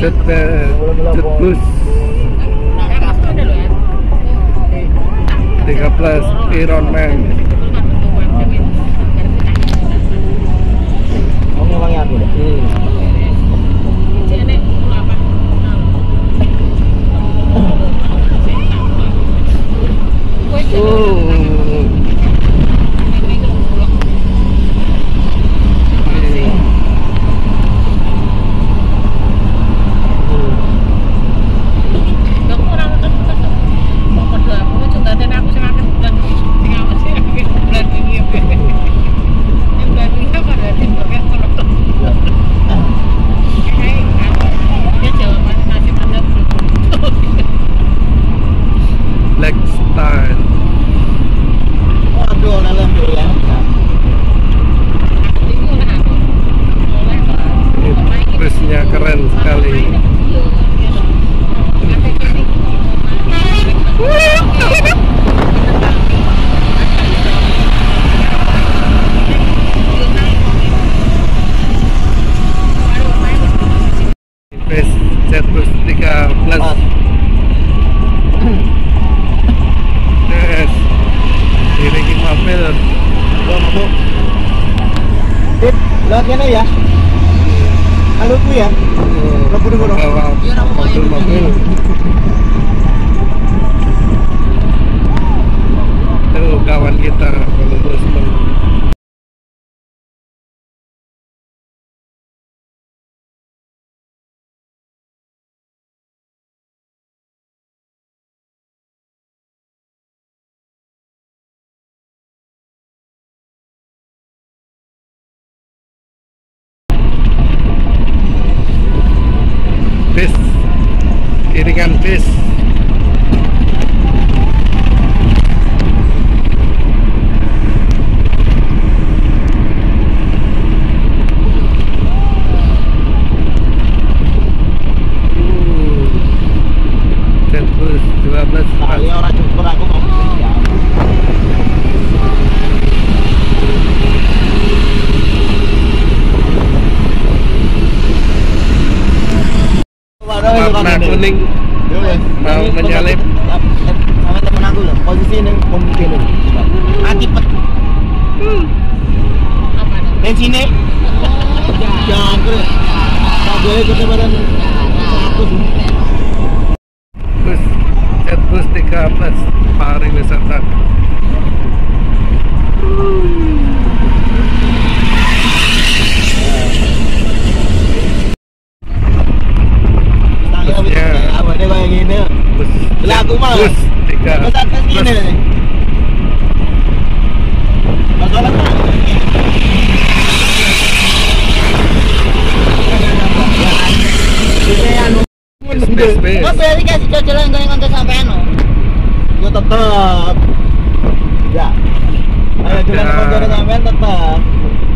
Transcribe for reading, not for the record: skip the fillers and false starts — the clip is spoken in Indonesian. Jetbus 3+ Iron Man. Keren sekali. Jetbus 3+. Ini mobil. Lagi ya. Halo Bu ya. Mobil. Tuh kawan kita bos. Iringan bis. Jetbus 12 kali orang cukur aku mau kerja. Warna kuning mau menyalip sama temen aku loh, posisi ini mungkin atipet dan sini jangkul kabel ketebaran aku terus Jetbus 3+ pariwisata. Bus 3 Gua tetep.